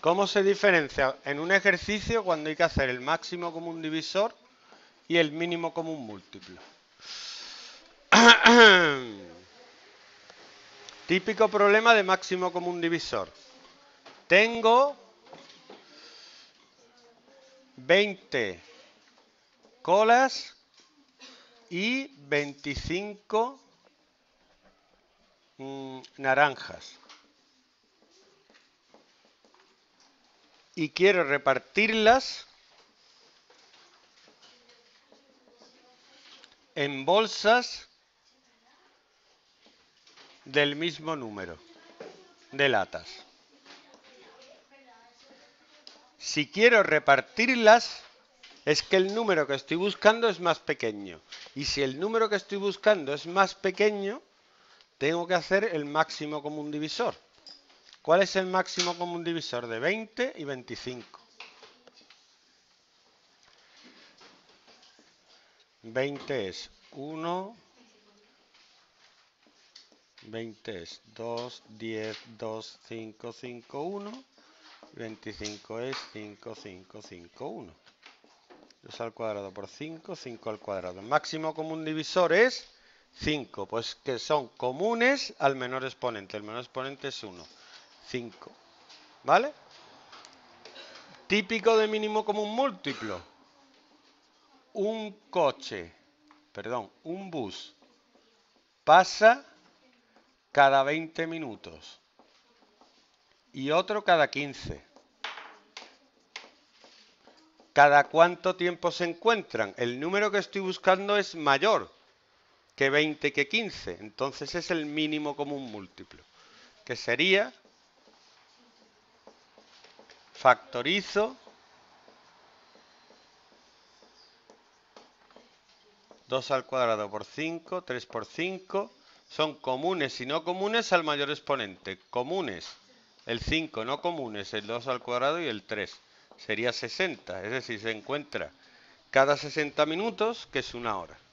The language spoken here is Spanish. ¿Cómo se diferencia en un ejercicio cuando hay que hacer el máximo común divisor y el mínimo común múltiplo? Típico problema de máximo común divisor. Tengo 20 colas y 25 naranjas. Y quiero repartirlas en bolsas del mismo número de latas. Si quiero repartirlas, es que el número que estoy buscando es más pequeño. Y si el número que estoy buscando es más pequeño, tengo que hacer el máximo común divisor. ¿Cuál es el máximo común divisor de 20 y 25? 20 es 1, 20 es 2, 10, 2, 5, 5, 1, 25 es 5, 5, 5, 1. 2 al cuadrado por 5, 5 al cuadrado. El máximo común divisor es 5, pues que son comunes al menor exponente. El menor exponente es 1. 5, ¿vale? Típico de mínimo común múltiplo. Un bus pasa cada 20 minutos y otro cada 15. ¿Cada cuánto tiempo se encuentran? El número que estoy buscando es mayor que 20 que 15, entonces es el mínimo común múltiplo, que sería... Factorizo 2 al cuadrado por 5, 3 por 5, son comunes y no comunes al mayor exponente. Comunes, el 5, no comunes, el 2 al cuadrado y el 3. Sería 60, es decir, se encuentra cada 60 minutos, que es una hora.